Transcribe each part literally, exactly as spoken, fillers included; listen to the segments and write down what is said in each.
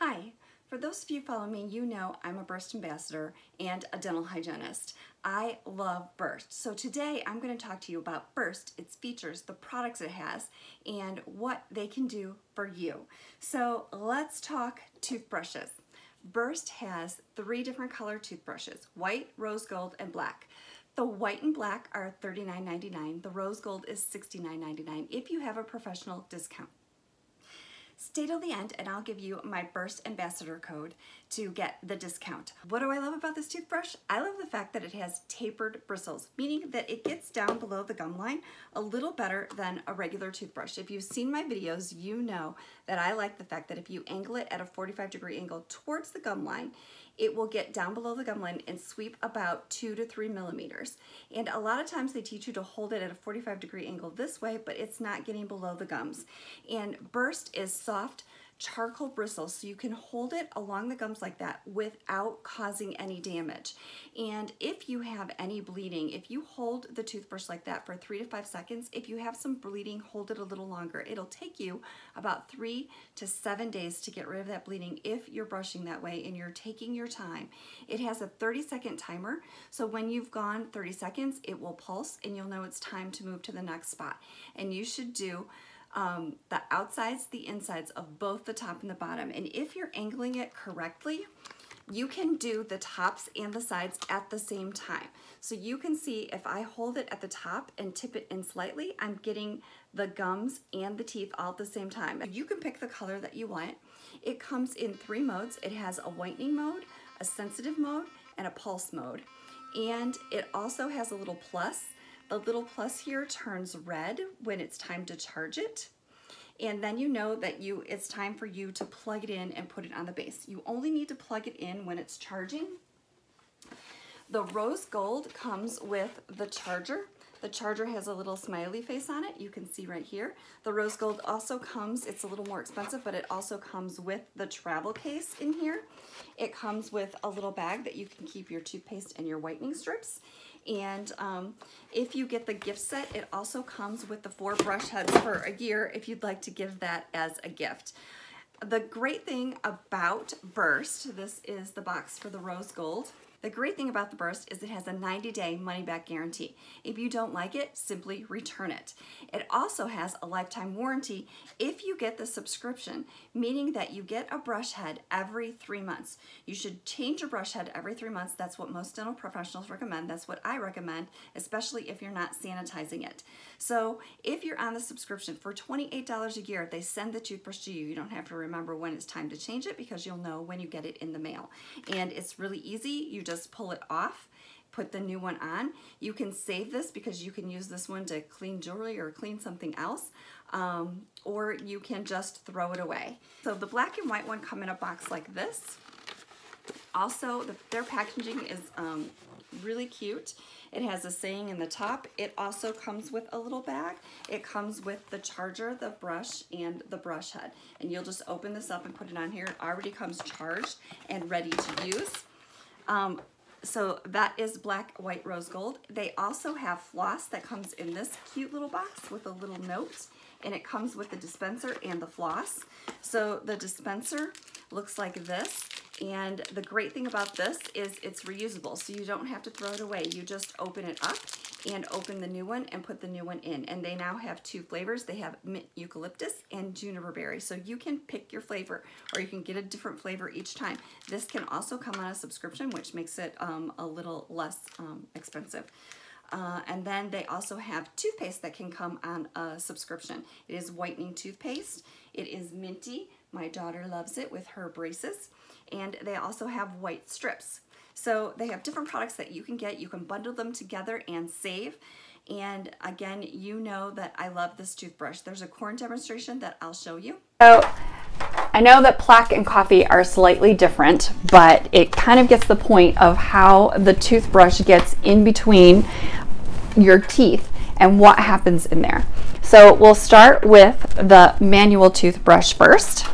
Hi, for those of you following me, you know I'm a Burst ambassador and a dental hygienist. I love Burst. So today I'm going to talk to you about Burst, its features, the products it has, and what they can do for you. So let's talk toothbrushes. Burst has three different color toothbrushes, white, rose gold, and black. The white and black are thirty-nine ninety-nine. The rose gold is sixty-nine ninety-nine if you have a professional discount. Stay till the end and I'll give you my Burst ambassador code to get the discount. What do I love about this toothbrush? I love the fact that it has tapered bristles, meaning that it gets down below the gum line a little better than a regular toothbrush. If you've seen my videos, you know that I like the fact that if you angle it at a forty-five degree angle towards the gum line, it will get down below the gum line and sweep about two to three millimeters. And a lot of times they teach you to hold it at a forty-five degree angle this way, but it's not getting below the gums. And Burst is soft charcoal bristles, so you can hold it along the gums like that without causing any damage. And if you have any bleeding, if you hold the toothbrush like that for three to five seconds, if you have some bleeding, hold it a little longer. It'll take you about three to seven days to get rid of that bleeding if you're brushing that way and you're taking your time. It has a thirty second timer, so when you've gone thirty seconds, it will pulse and you'll know it's time to move to the next spot. And you should do Um, the outsides, the insides of both the top and the bottom. And if you're angling it correctly, you can do the tops and the sides at the same time. So you can see if I hold it at the top and tip it in slightly, I'm getting the gums and the teeth all at the same time. You can pick the color that you want. It comes in three modes. It has a whitening mode, a sensitive mode, and a pulse mode. And it also has a little plus. The little plus here turns red when it's time to charge it, and then you know that you it's time for you to plug it in and put it on the base. You only need to plug it in when it's charging. The rose gold comes with the charger. The charger has a little smiley face on it. You can see right here. The rose gold also comes, it's a little more expensive, but it also comes with the travel case in here. It comes with a little bag that you can keep your toothpaste and your whitening strips. And um, if you get the gift set, it also comes with the four brush heads for a year if you'd like to give that as a gift. The great thing about Burst, this is the box for the rose gold. The great thing about the Burst is it has a ninety day money-back guarantee. If you don't like it, simply return it. It also has a lifetime warranty if you get the subscription, meaning that you get a brush head every three months. You should change your brush head every three months. That's what most dental professionals recommend. That's what I recommend, especially if you're not sanitizing it. So if you're on the subscription for twenty-eight dollars a year, they send the toothbrush to you. You don't have to remember when it's time to change it because you'll know when you get it in the mail. And it's really easy. You just Just pull it off, put the new one on. You can save this because you can use this one to clean jewelry or clean something else, um, or you can just throw it away. So the black and white one come in a box like this. Also, the, their packaging is um, really cute. It has a saying in the top. It also comes with a little bag. It comes with the charger, the brush, and the brush head. And you'll just open this up and put it on here. It already comes charged and ready to use. Um, so that is black, white, rose gold. They also have floss that comes in this cute little box with a little note, and it comes with the dispenser and the floss. So the dispenser looks like this, and the great thing about this is it's reusable, so you don't have to throw it away. You just open it up and open the new one and put the new one in. And they now have two flavors. They have mint eucalyptus and juniper berry. So you can pick your flavor, or you can get a different flavor each time. This can also come on a subscription, which makes it um, a little less um, expensive. Uh, and then they also have toothpaste that can come on a subscription. It is whitening toothpaste. It is minty. My daughter loves it with her braces. And they also have white strips. So they have different products that you can get. You can bundle them together and save. And again, you know that I love this toothbrush. There's a corn demonstration that I'll show you. So I know that plaque and coffee are slightly different, but it kind of gets the point of how the toothbrush gets in between your teeth and what happens in there. So we'll start with the manual toothbrush first.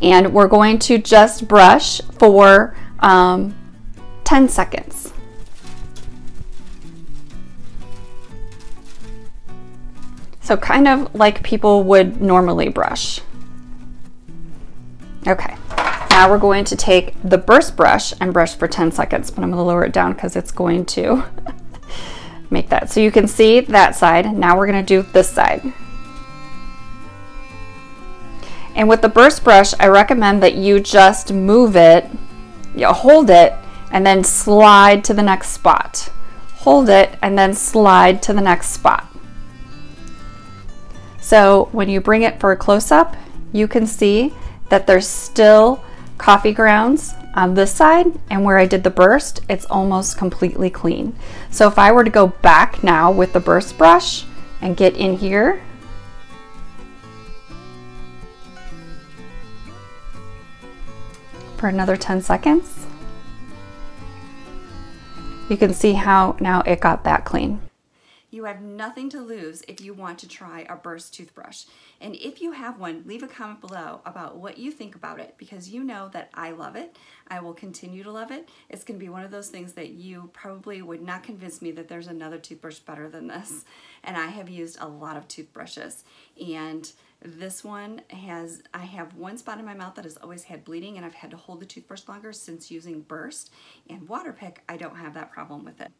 And we're going to just brush for Um, ten seconds. So kind of like people would normally brush. Okay, now we're going to take the burst brush and brush for ten seconds, but I'm gonna lower it down because it's going to make that. So you can see that side. Now we're gonna do this side. And with the burst brush, I recommend that you just move it, you hold it, and then slide to the next spot. Hold it and then slide to the next spot. So when you bring it for a close-up, you can see that there's still coffee grounds on this side, and where I did the burst, it's almost completely clean. So if I were to go back now with the burst brush and get in here, for another ten seconds. You can see how now it got that clean. You have nothing to lose if you want to try a burst toothbrush. And if you have one, leave a comment below about what you think about it, because you know that I love it. I will continue to love it. It's gonna be one of those things that you probably would not convince me that there's another toothbrush better than this. And I have used a lot of toothbrushes, and this one has, I have one spot in my mouth that has always had bleeding, and I've had to hold the toothbrush longer since using Burst. And Waterpik, I don't have that problem with it.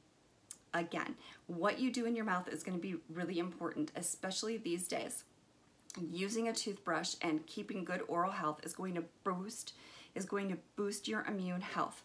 Again, what you do in your mouth is going to be really important, especially these days. Using a toothbrush and keeping good oral health is going to boost, is going to boost your immune health.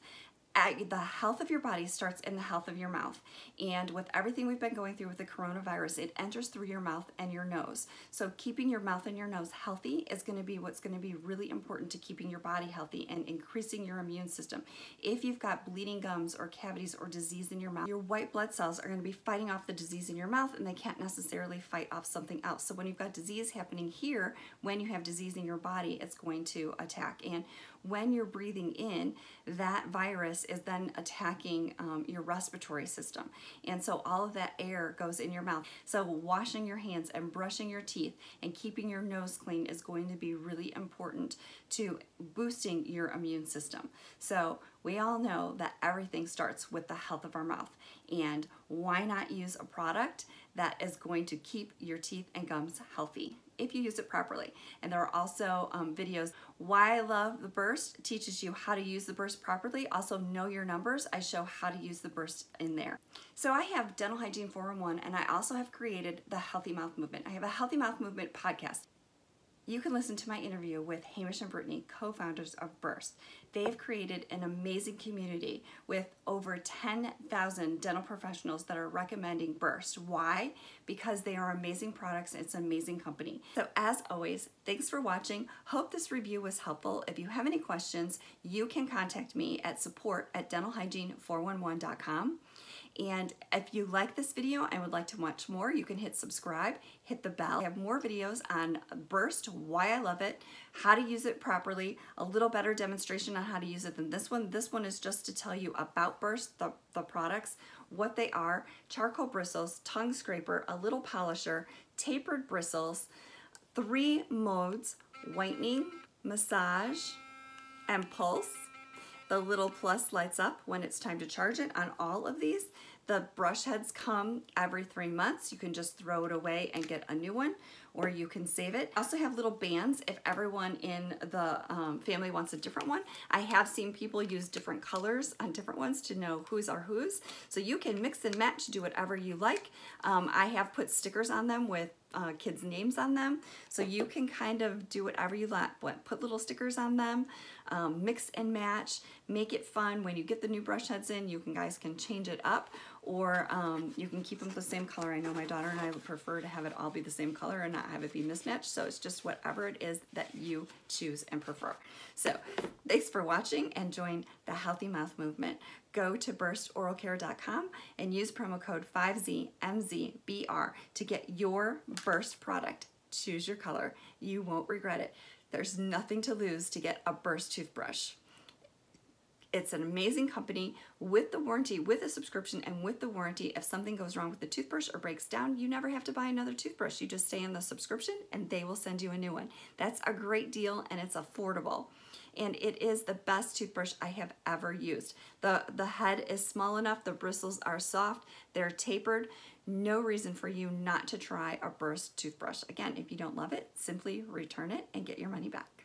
The health of your body starts in the health of your mouth. And with everything we've been going through with the coronavirus, it enters through your mouth and your nose. So keeping your mouth and your nose healthy is going to be what's going to be really important to keeping your body healthy and increasing your immune system. If you've got bleeding gums or cavities or disease in your mouth, your white blood cells are going to be fighting off the disease in your mouth, and they can't necessarily fight off something else. So when you've got disease happening here, when you have disease in your body, it's going to attack. And when you're breathing in, that virus is then attacking um, your respiratory system. And so all of that air goes in your mouth. So washing your hands and brushing your teeth and keeping your nose clean is going to be really important to boosting your immune system. So we all know that everything starts with the health of our mouth. And why not use a product that is going to keep your teeth and gums healthy if you use it properly? And there are also um, videos. Why I love the Burst teaches you how to use the Burst properly. Also, Know Your Numbers, I show how to use the Burst in there. So I have Dental Hygiene four one one, and I also have created the Healthy Mouth Movement. I have a Healthy Mouth Movement podcast. You can listen to my interview with Hamish and Brittany, co-founders of Burst. They've created an amazing community with over ten thousand dental professionals that are recommending Burst. Why? Because they are amazing products and it's an amazing company. So as always, thanks for watching. Hope this review was helpful. If you have any questions, you can contact me at support at dental hygiene four one one dot com. And if you like this video and would like to watch more, you can hit subscribe, hit the bell. I have more videos on Burst, why I love it, how to use it properly, a little better demonstration on how to use it than this one. This one is just to tell you about Burst, the, the products, what they are, charcoal bristles, tongue scraper, a little polisher, tapered bristles, three modes, whitening, massage, and pulse. The little plus lights up when it's time to charge it on all of these. The brush heads come every three months. You can just throw it away and get a new one, or you can save it. I also have little bands if everyone in the um, family wants a different one. I have seen people use different colors on different ones to know whose are whose. So you can mix and match, do whatever you like. Um, I have put stickers on them with Uh, kids' names on them, so you can kind of do whatever you like. Put little stickers on them, um, mix and match, make it fun. When you get the new brush heads in, you can guys can change it up, or um, you can keep them the same color. I know my daughter and I would prefer to have it all be the same color and not have it be mismatched, so it's just whatever it is that you choose and prefer. So thanks for watching, and join the Healthy Mouth Movement. Go to burst oral care dot com and use promo code five Z M Z B R to get your Burst product. Choose your color. You won't regret it. There's nothing to lose to get a Burst toothbrush. It's an amazing company with the warranty, with a subscription, and with the warranty. If something goes wrong with the toothbrush or breaks down, you never have to buy another toothbrush. You just stay in the subscription and they will send you a new one. That's a great deal, and it's affordable. And it is the best toothbrush I have ever used. The, the head is small enough, the bristles are soft, they're tapered. No reason for you not to try a Burst toothbrush. Again, if you don't love it, simply return it and get your money back.